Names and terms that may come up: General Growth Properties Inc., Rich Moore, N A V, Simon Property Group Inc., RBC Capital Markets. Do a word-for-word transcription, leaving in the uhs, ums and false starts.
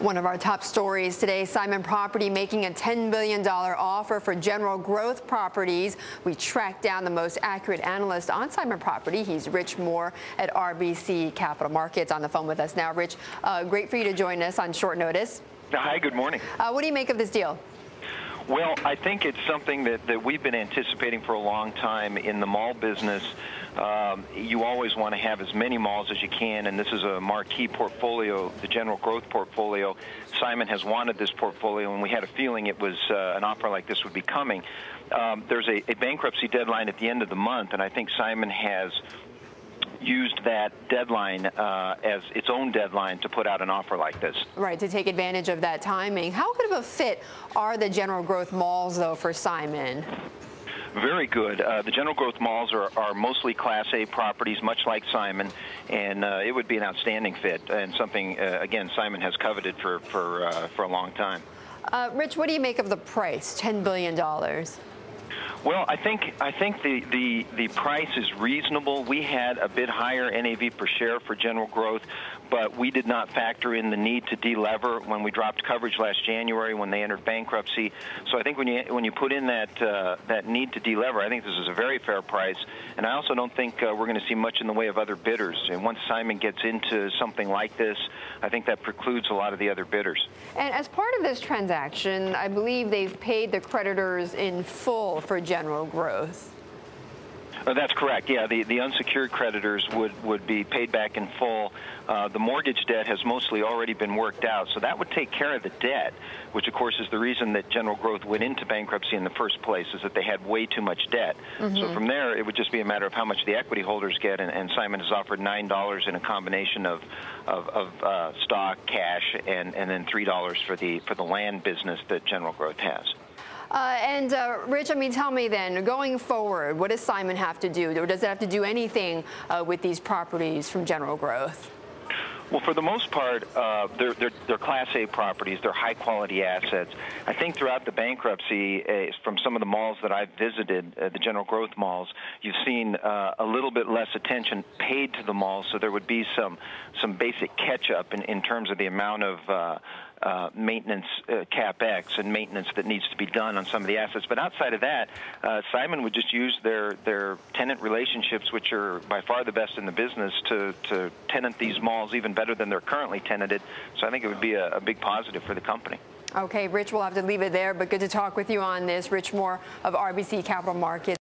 One of our top stories today, Simon Property making a ten billion dollars offer for General Growth Properties. We tracked down the most accurate analyst on Simon Property. He's Rich Moore at R B C Capital Markets on the phone with us now. Rich, uh, great for you to join us on short notice. Hi, good morning. Uh, what do you make of this deal? Well, I think it's something that, that we've been anticipating for a long time in the mall business. Um, you always want to have as many malls as you can, and this is a marquee portfolio, the General Growth portfolio. Simon has wanted this portfolio, and we had a feeling it was uh, an offer like this would be coming. Um, there's a, a bankruptcy deadline at the end of the month, and I think Simon has used that deadline uh, as its own deadline to put out an offer like this. Right, to take advantage of that timing. How good of a fit are the General Growth malls, though, for Simon? Very good. Uh, the General Growth malls are, are mostly Class A properties, much like Simon, and uh, it would be an outstanding fit and something, uh, again, Simon has coveted for, for, uh, for a long time. Uh, Rich, what do you make of the price, ten billion dollars? Well, I think I think the, the, the price is reasonable. We had a bit higher N A V per share for General Growth, but we did not factor in the need to delever when we dropped coverage last January when they entered bankruptcy. So I think when you when you put in that uh, that need to delever, I think this is a very fair price. And I also don't think uh, we're going to see much in the way of other bidders. And once Simon gets into something like this, I think that precludes a lot of the other bidders. And as part of this transaction, I believe they've paid the creditors in full for General Growth. Oh, that's correct. Yeah, the, the unsecured creditors would, would be paid back in full. Uh, the mortgage debt has mostly already been worked out, so that would take care of the debt, which, of course, is the reason that General Growth went into bankruptcy in the first place, is that they had way too much debt. Mm-hmm. So from there, it would just be a matter of how much the equity holders get, and, and Simon has offered nine dollars in a combination of, of, of uh, stock, cash, and, and then three dollars for the, for the land business that General Growth has. Uh, and, uh, Rich, I mean, tell me then, going forward, what does Simon have to do? Or does it have to do anything uh, with these properties from General Growth? Well, for the most part, uh, they're, they're, they're Class A properties. They're high-quality assets. I think throughout the bankruptcy, uh, from some of the malls that I've visited, uh, the General Growth malls, you've seen uh, a little bit less attention paid to the malls, so there would be some some basic catch-up in, in terms of the amount of uh, uh, maintenance uh, capex and maintenance that needs to be done on some of the assets. But outside of that, uh, Simon would just use their, their tenant relationships, which are by far the best in the business, to, to tenant these malls even better. better than they're currently tenanted, so I think it would be a, a big positive for the company. Okay, Rich, we'll have to leave it there, but good to talk with you on this. Rich Moore of R B C Capital Markets.